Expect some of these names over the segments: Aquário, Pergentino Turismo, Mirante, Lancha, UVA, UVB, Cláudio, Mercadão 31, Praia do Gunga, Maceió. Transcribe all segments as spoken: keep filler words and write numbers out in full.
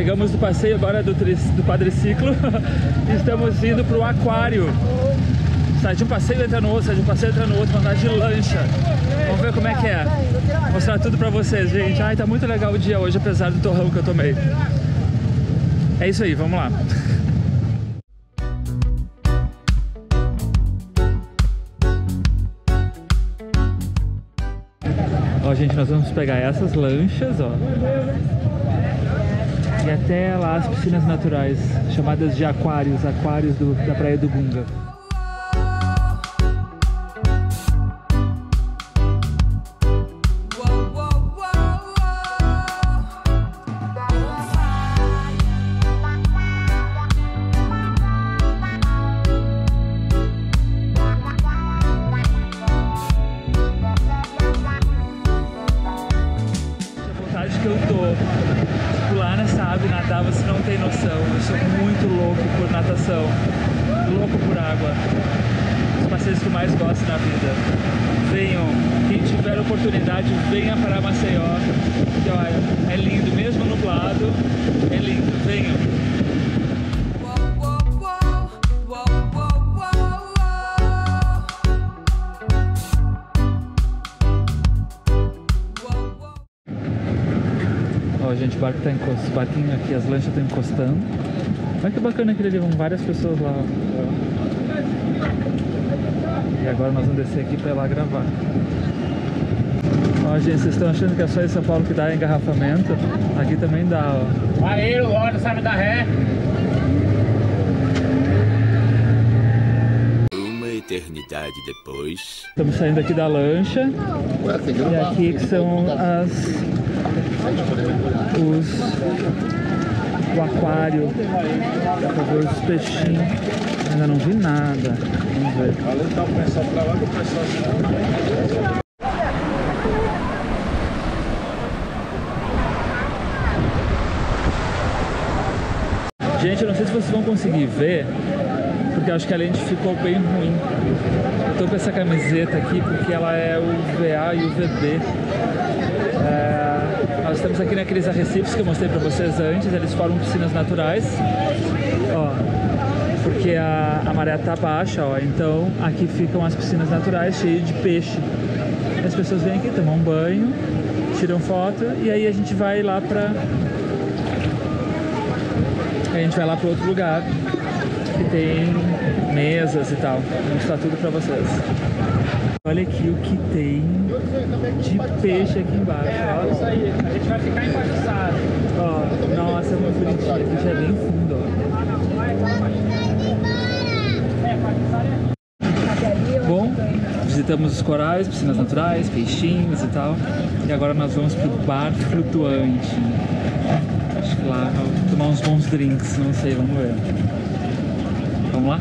Chegamos do passeio agora do, do quadriciclo. Estamos indo para o aquário. Sai de um passeio, entra no outro, sai de um passeio, entra no outro, mandar de lancha. Vamos ver como é que é. Vou mostrar tudo pra vocês, gente. Ai, tá muito legal o dia hoje, apesar do torrão que eu tomei. É isso aí, vamos lá. Ó, gente, nós vamos pegar essas lanchas, ó. E até lá as piscinas naturais, chamadas de aquários, aquários do, da Praia do Gunga. Que eu tô, pular nessa água e nadar, você não tem noção. Eu sou muito louco por natação, louco por água. Os passeios que mais gosto na vida. Venham, quem tiver oportunidade, venha para Maceió, que olha, é lindo, mesmo nublado, é lindo, venham. Gente, o barco tá encostando, o barquinho aqui, as lanchas estão encostando. Olha que bacana aquele ali, vão várias pessoas lá. E agora nós vamos descer aqui pra ir lá gravar. Ó, gente, vocês estão achando que é só em São Paulo que dá engarrafamento? Aqui também dá, ó. Aí, o óleo sabe dar ré. Eternidade depois. Estamos saindo aqui da lancha. E aqui que são as os o aquário. Por favor, os peixinhos. Ainda não vi nada. Vamos ver. Gente, eu não sei se vocês vão conseguir ver, porque eu acho que a lente ficou bem ruim. Eu tô com essa camiseta aqui porque ela é U V A e U V B. É, nós estamos aqui naqueles arrecifes que eu mostrei pra vocês antes, eles formam piscinas naturais. Ó, porque a, a maré tá baixa, ó, então aqui ficam as piscinas naturais cheias de peixe. As pessoas vêm aqui, tomam um banho, tiram foto e aí a gente vai lá pra... Aí a gente vai lá pra outro lugar. Que tem mesas e tal. Vou mostrar tudo pra vocês. Olha aqui o que tem de peixe aqui embaixo. É, ó. Isso aí. A gente vai ficar empatiçado. Ó, nossa, é muito bonitinho. Aqui já é bem fundo, ó. Bom, visitamos os corais, piscinas naturais, peixinhos e tal. E agora nós vamos pro bar flutuante. Acho que lá vamos tomar uns bons drinks, não sei, vamos ver. Vamos lá?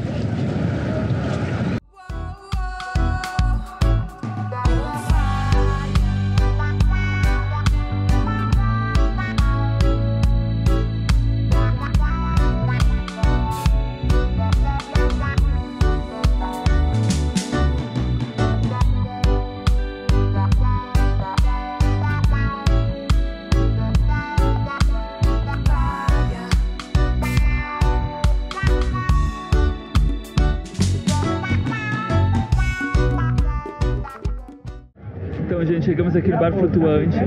Gente, chegamos aqui no bar flutuante,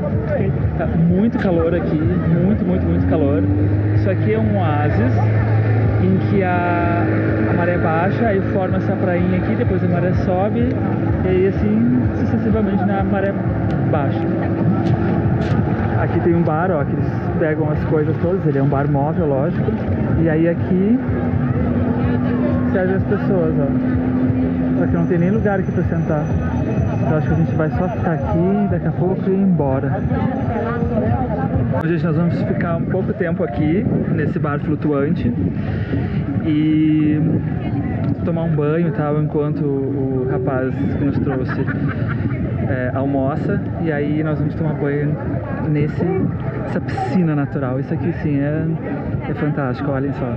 tá muito calor aqui, muito, muito, muito calor. Isso aqui é um oásis em que a, a maré baixa, aí forma essa prainha aqui, depois a maré sobe e aí assim sucessivamente na maré baixa. Aqui tem um bar, ó, que eles pegam as coisas todas, ele é um bar móvel, lógico, e aí aqui serve as pessoas, ó. Só que não tem nem lugar aqui pra sentar. Então acho que a gente vai só ficar aqui, daqui a pouco ir embora. Bom, gente, nós vamos ficar um pouco tempo aqui, nesse bar flutuante. E tomar um banho e tal, enquanto o rapaz que nos trouxe é, almoça. E aí nós vamos tomar banho nesse, nessa piscina natural. Isso aqui sim é, é fantástico, olhem só.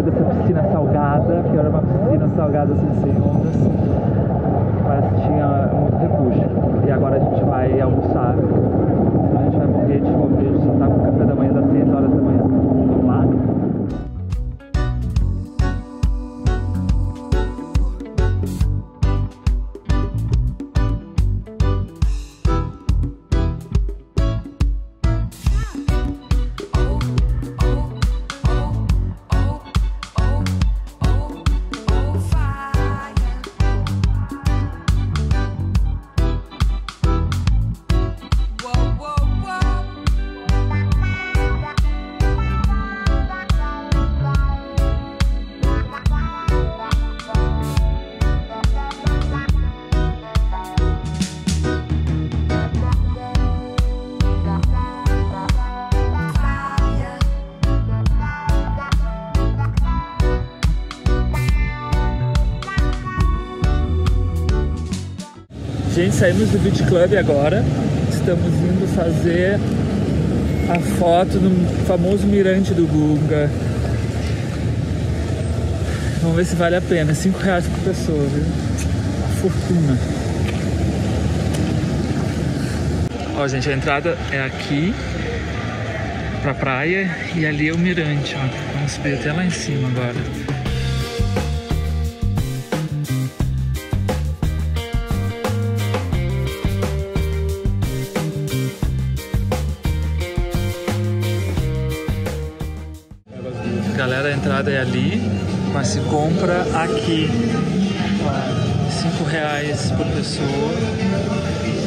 Dessa piscina salgada assim, sem ondas, parece que tinha muito refúgio. E agora a gente vai almoçar, a gente vai morrer de fome, a gente só tá com o café da manhã das seis horas da manhã. Vamos lá? Gente, saímos do Beach Club agora, estamos indo fazer a foto do famoso Mirante do Gunga. Vamos ver se vale a pena, cinco reais por pessoa, viu? Uma fortuna. Ó, gente, a entrada é aqui, pra praia, e ali é o Mirante, ó. Vamos subir até lá em cima agora. Galera, a entrada é ali, mas se compra aqui, cinco reais por pessoa,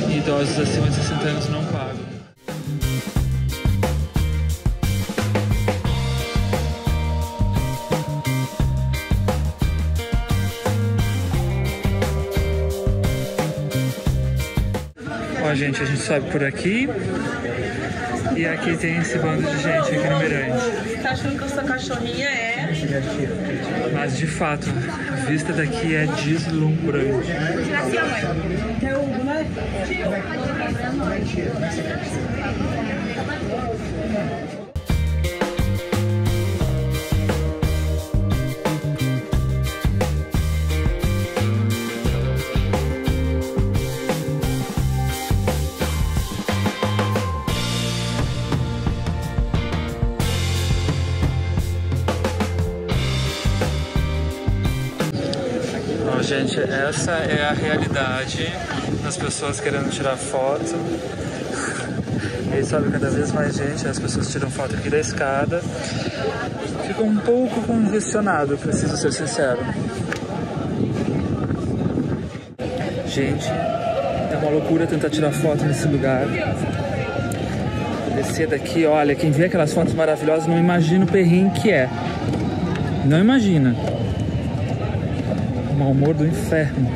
e idosos acima de sessenta anos não pagam. Ó, gente, a gente sobe por aqui. E aqui tem esse bando de gente aqui no Mirante. Você tá achando que a sua cachorrinha é? Mas de fato, a vista daqui é deslumbrante. Gente, essa é a realidade das pessoas querendo tirar foto. E aí sobe cada vez mais gente, as pessoas tiram foto aqui da escada. Fica um pouco congestionado, preciso ser sincero. Gente, é uma loucura tentar tirar foto nesse lugar. Descer daqui, olha, quem vê aquelas fotos maravilhosas não imagina o perrengue que é. Não imagina. Mau humor do inferno.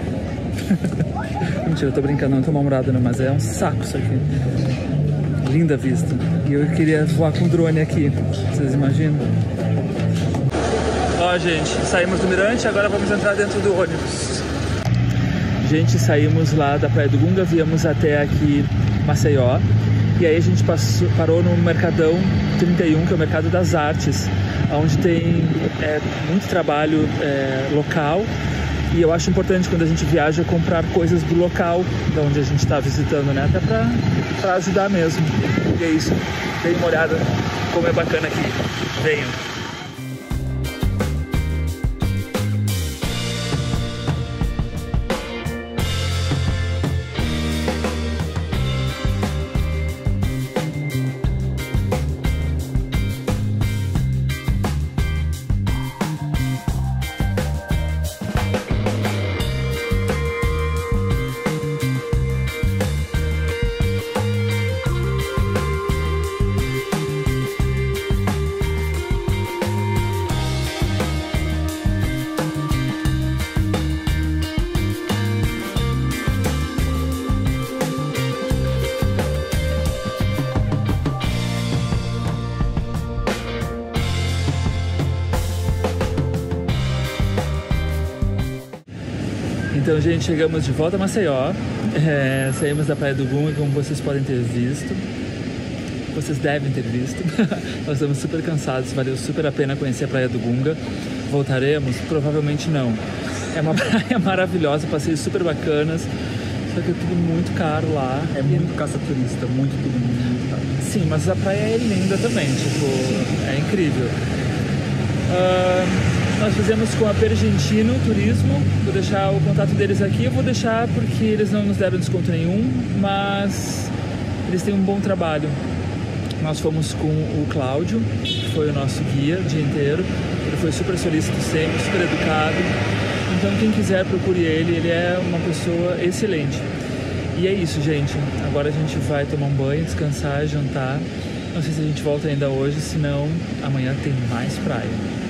Mentira, eu tô brincando, não tô mal-humorado não, mas é um saco isso aqui. Linda vista. E eu queria voar com drone aqui, vocês imaginam? Ó, gente, saímos do Mirante, agora vamos entrar dentro do ônibus. Gente, saímos lá da Praia do Gunga, viemos até aqui Maceió. E aí a gente passou, parou no Mercadão trinta e um, que é o mercado das artes, onde tem é, muito trabalho é, local. E eu acho importante quando a gente viaja comprar coisas do local de onde a gente está visitando, né? Até pra, pra ajudar mesmo. E é isso. Deem uma olhada como é bacana aqui. Venham. Então, gente, chegamos de volta a Maceió, é, saímos da Praia do Gunga, como vocês podem ter visto, vocês devem ter visto, nós estamos super cansados, valeu super a pena conhecer a Praia do Gunga. Voltaremos? Provavelmente não. é uma praia maravilhosa, passeios super bacanas, só que é tudo muito caro lá. É muito caça-turista, muito tudo muito caro. Sim, mas a praia é linda também, tipo, é incrível. Uh... Nós fizemos com a Pergentino Turismo, vou deixar o contato deles aqui, eu vou deixar porque eles não nos deram desconto nenhum, mas eles têm um bom trabalho. Nós fomos com o Cláudio, que foi o nosso guia o dia inteiro, ele foi super solícito sempre, super educado, então quem quiser procure ele, ele é uma pessoa excelente. E é isso, gente, agora a gente vai tomar um banho, descansar, jantar, não sei se a gente volta ainda hoje, senão amanhã tem mais praia.